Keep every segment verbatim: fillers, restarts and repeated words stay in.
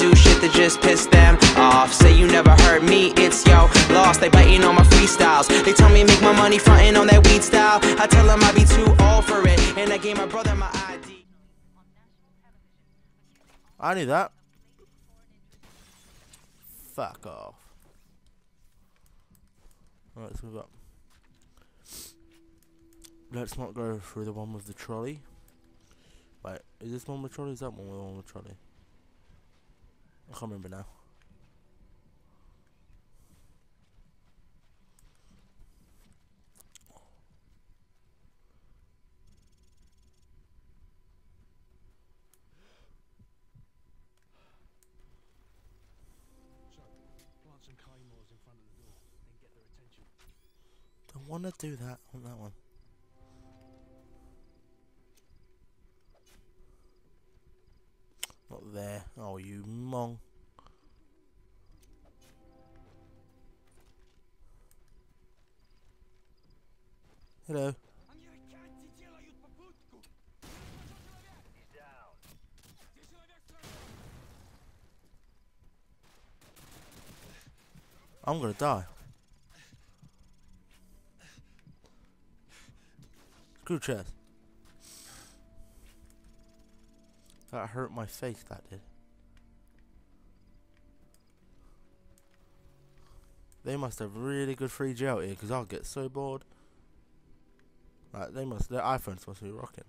do shit that just pissed them off. Say you never heard me, it's yo lost. They biting on my freestyles. They tell me make my money frontin' on that weed style. I tell them I be too old for it, and I gave my brother my I D. I knew that. Fuck off. Alright, let's move up. Let's not go through the one with the trolley. Wait, is this one with the trolley? Is that one with the one with the trolley? I can't remember now. Don't want to do that on that one. Not there. Oh, you mong. Hello. I'm gonna die. Screw chest. That hurt my face, that did. They must have really good three G out here, because I'll get so bored. Like, they must, their iPhones must be rocking.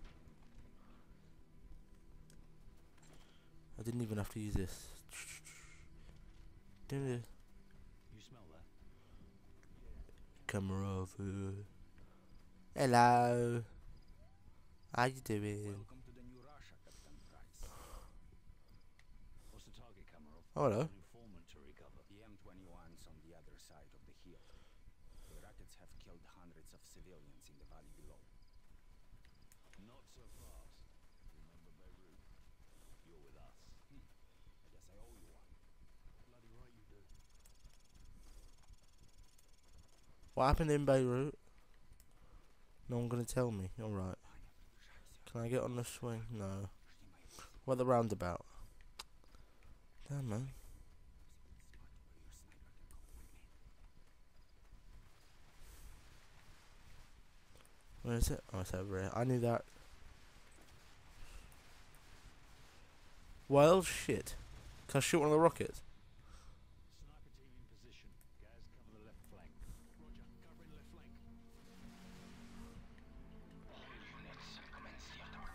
I didn't even have to use this. You smell that? Camera over. Hello. How you doing? Oh, hello. The M twenty-ones on the other side of the hill. The rockets have killed hundreds of civilians in the valley below. Not so fast. Remember Beirut. You're with us. Hm. I guess I owe you one. Bloody right you do. What happened in Beirut? No one's gonna tell me. All right. Can I get on the swing? No. What the roundabout? Damn, man. Where is it? Oh, it's over here. I knew that. Well, shit. Can I shoot one of the rockets? Sniper team in position. Gaz, cover the left flank. Roger, covering left flank. All units, commence the attack.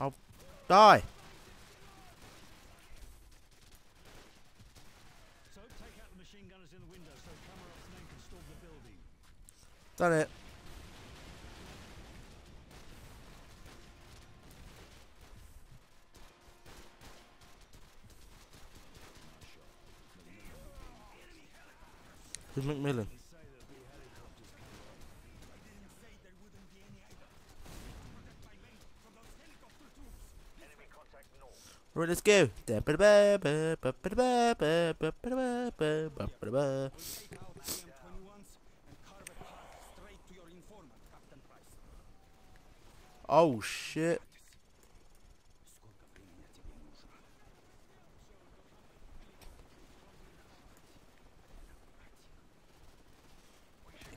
I'll die. So take out the machine gunners in the window so Kamerov's men can storm the building. Done it. Who's McMillan? Right, let's go. Oh shit.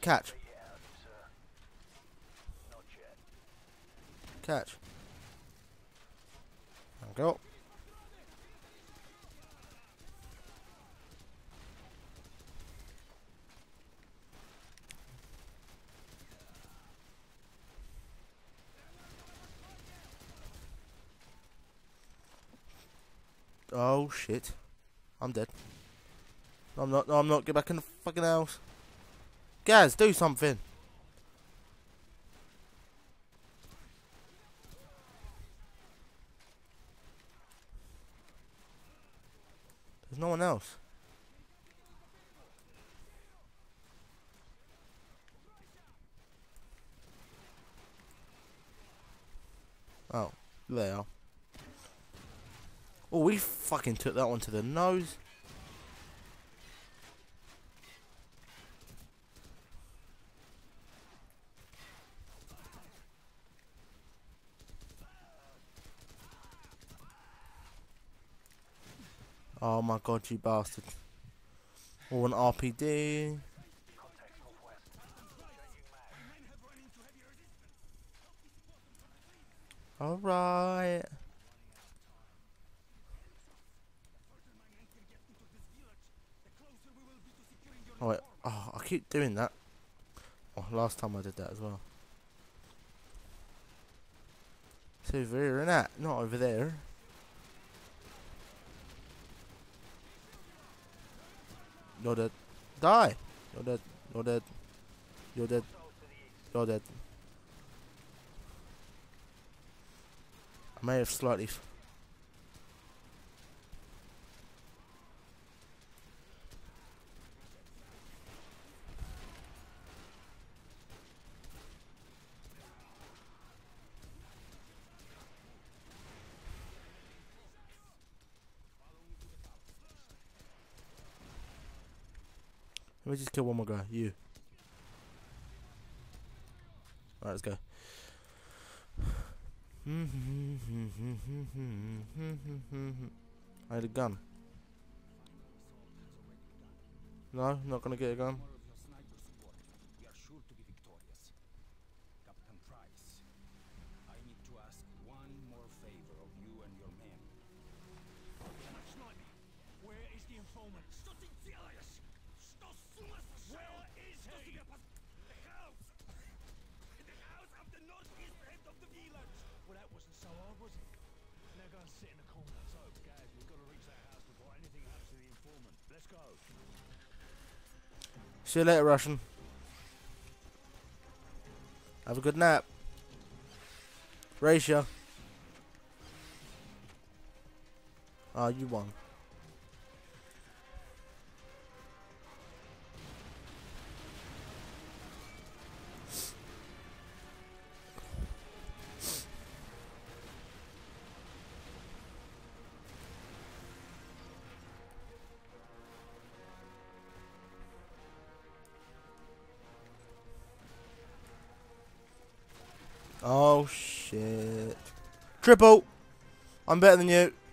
Catch. Catch. There we go. Oh shit. I'm dead. No, I'm not. No, I'm not. Get back in the fucking house. Guys, do something. There's no one else. Oh, there they are. Oh, we fucking took that one to the nose. Oh my god, you bastard. Or an R P D. Alright. Oh wait, oh, I keep doing that. Oh, last time I did that as well. It's over here, isn't it? Not over there. You're dead. Die! You're dead. You're dead. You're dead. You're dead. I may have slightly... F Let me just kill one more guy. You. Alright, let's go. I need a gun. No, not gonna get a gun. We are sure to be victorious. Captain Price, I need to ask one more favor of you and your men. Where is the informant? Where is he? The house! The house of the northeast end of the village! Well, that wasn't so hard, was it? Now go and sit in the corner. So, guys, we've got to reach that house before anything happens to the informant. Let's go. See you later, Russian. Have a good nap. Race ya. Ah, you won. Oh shit. Triple! I'm better than you.